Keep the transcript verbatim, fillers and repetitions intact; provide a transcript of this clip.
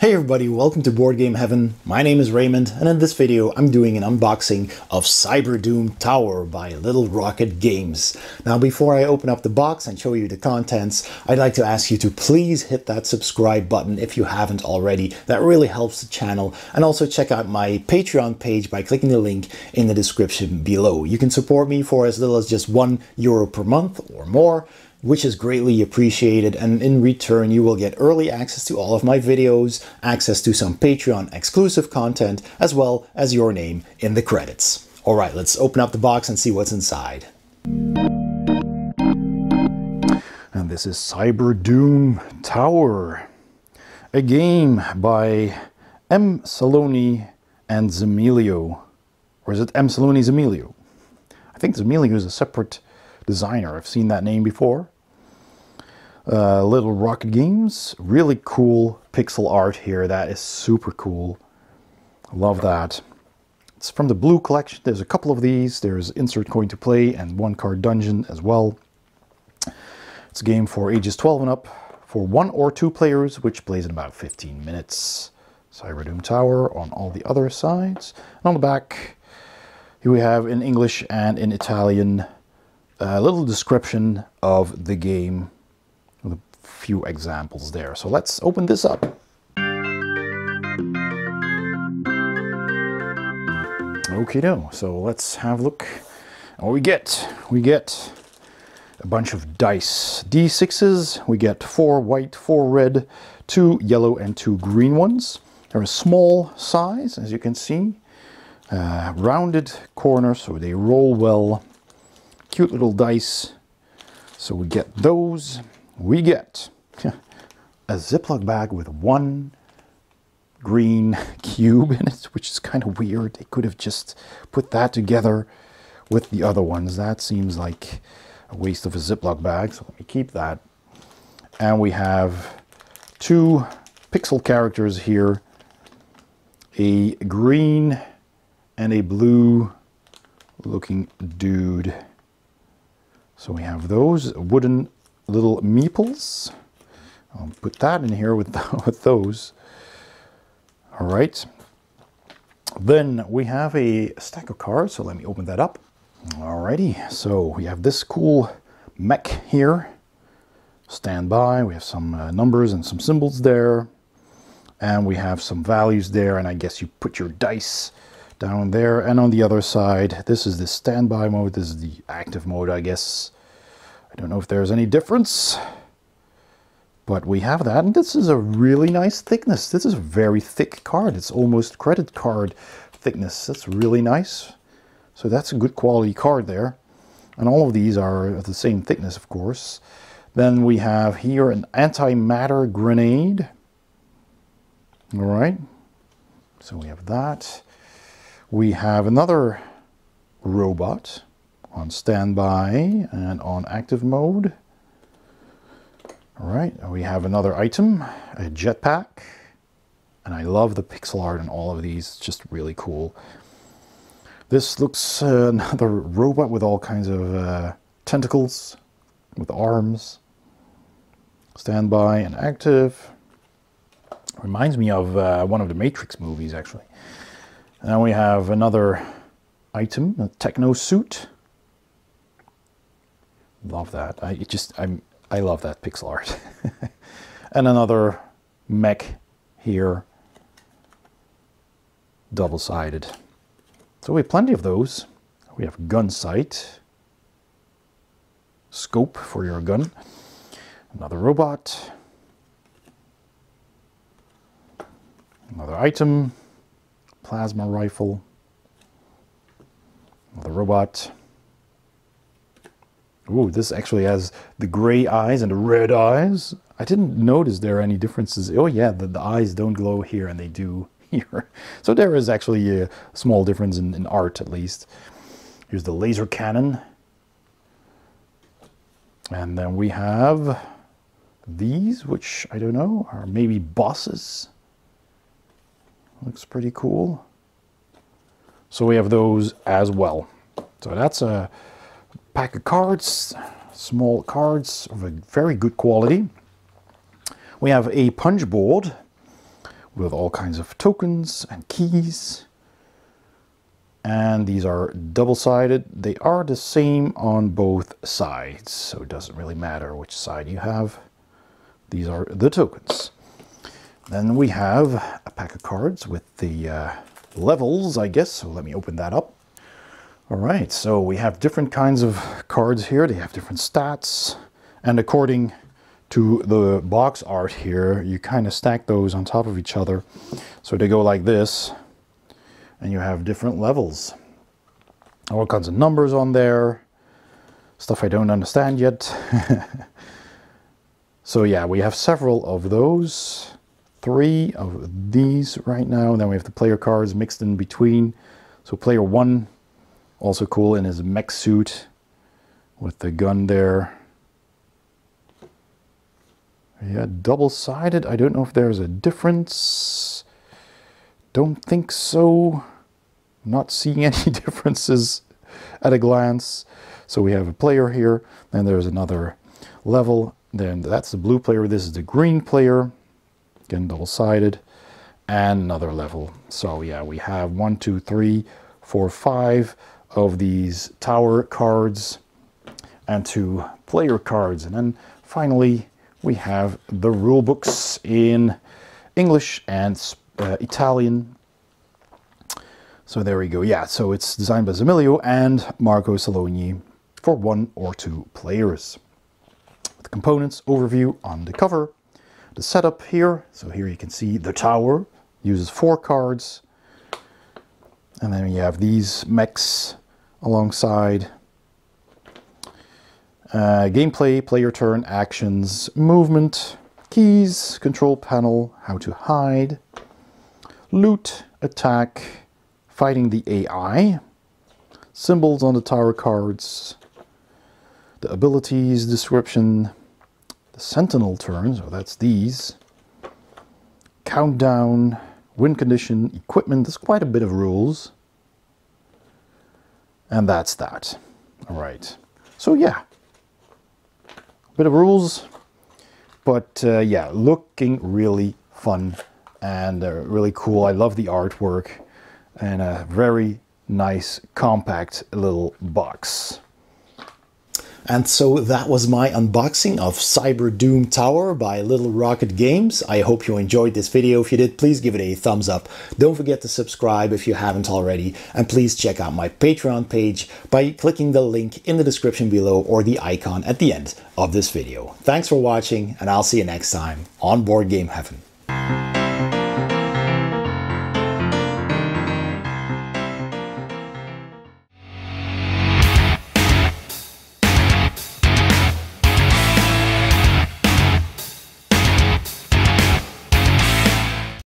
Hey everybody, welcome to Board Game Heaven. My name is Raymond, and in this video I'm doing an unboxing of Cyberdoom Tower by Little Rocket Games. Now before I open up the box and show you the contents, I'd like to ask you to please hit that subscribe button if you haven't already. That really helps the channel. And also check out my Patreon page by clicking the link in the description below. You can support me for as little as just one euro per month or more, which is greatly appreciated, and in return you will get early access to all of my videos, access to some Patreon exclusive content, as well as your name in the credits. Alright, let's open up the box and see what's inside. And this is Cyberdoom Tower, a game by M. Saloni and Zamilio. Or is it M. Saloni Zamilio? I think Zamilio is a separate designer. I've seen that name before. Uh, Little Rocket Games. Really cool pixel art here. That is super cool. Love that. It's from the Blue Collection. There's a couple of these. There's Insert Coin to Play and One Card Dungeon as well. It's a game for ages twelve and up for one or two players, which plays in about fifteen minutes. Cyberdoom Tower on all the other sides. And on the back, here we have in English and in Italian a little description of the game with a few examples there. So let's open this up. Okay, no. So let's have a look at what we get. We get a bunch of dice. D sixes. We get four white, four red, two yellow, and two green ones. They're a small size, as you can see. Uh, rounded corners, so they roll well. Cute little dice. So we get those. We get a Ziploc bag with one green cube in it, which is kind of weird. They could have just put that together with the other ones. That seems like a waste of a Ziploc bag, so let me keep that. And we have two pixel characters here, a green and a blue looking dude. So we have those wooden little meeples. I'll put that in here with, the, with those. All right. Then we have a stack of cards. So let me open that up. Alrighty. So we have this cool mech here. Stand by. We have some uh, numbers and some symbols there. And we have some values there. And I guess you put your dice down there, and on the other side, this is the standby mode, this is the active mode, I guess. I don't know if there's any difference, but we have that, and this is a really nice thickness. This is a very thick card. It's almost credit card thickness. That's really nice. So that's a good quality card there. And all of these are the same thickness, of course. Then we have here an antimatter grenade. All right, so we have that. We have another robot on standby and on active mode. All right, we have another item, a jetpack. And I love the pixel art on all of these, it's just really cool. This looks uh, another robot with all kinds of uh, tentacles, with arms. Standby and active. Reminds me of uh, one of the Matrix movies, actually. Now we have another item, a techno suit. Love that. I it just I'm I love that pixel art. And another mech here, double-sided. So we have plenty of those. We have gun sight, scope for your gun, another robot, another item. Plasma rifle, the robot. Ooh, this actually has the gray eyes and the red eyes. I didn't notice there are any differences. Oh yeah, the, the eyes don't glow here and they do here. So there is actually a small difference in, in art, at least. Here's the laser cannon. And then we have these, which I don't know, are maybe bosses. Looks pretty cool. So we have those as well. So that's a pack of cards, small cards of a very good quality. We have a punch board with all kinds of tokens and keys. And these are double-sided. They are the same on both sides, so it doesn't really matter which side you have. These are the tokens. Then we have a pack of cards with the uh, levels, I guess. So let me open that up. All right, so we have different kinds of cards here. They have different stats. And according to the box art here, you kind of stack those on top of each other. So they go like this. And you have different levels. All kinds of numbers on there. Stuff I don't understand yet. So yeah, we have several of those. Three of these right now. Then we have the player cards mixed in between. So player one, also cool in his mech suit with the gun there. Yeah, double-sided. I don't know if there's a difference. Don't think so. Not seeing any differences at a glance. So we have a player here, then there's another level. Then that's the blue player. This is the green player. Again, double-sided, and another level. So yeah, we have one, two, three, four, five of these tower cards and two player cards. And then finally, we have the rule books in English and Spanish. Uh, Italian. So there we go. Yeah, so it's designed by Zamilio and Marco Saloni for one or two players. The components overview on the cover. The setup here. So here you can see the tower uses four cards. And then you have these mechs alongside. Uh, gameplay, player turn, actions, movement, keys, control panel, how to hide. Loot, attack, fighting the A I, symbols on the tower cards, the abilities description, the sentinel turns, so that's these, countdown, win condition, equipment. There's quite a bit of rules. And that's that. All right. So yeah, a bit of rules, but uh, yeah, looking really fun. And they're really cool. I love the artwork and a very nice compact little box. And so that was my unboxing of Cyberdoom Tower by Little Rocket Games. I hope you enjoyed this video. If you did, please give it a thumbs up. Don't forget to subscribe if you haven't already. And please check out my Patreon page by clicking the link in the description below or the icon at the end of this video. Thanks for watching, and I'll see you next time on Board Game Heaven.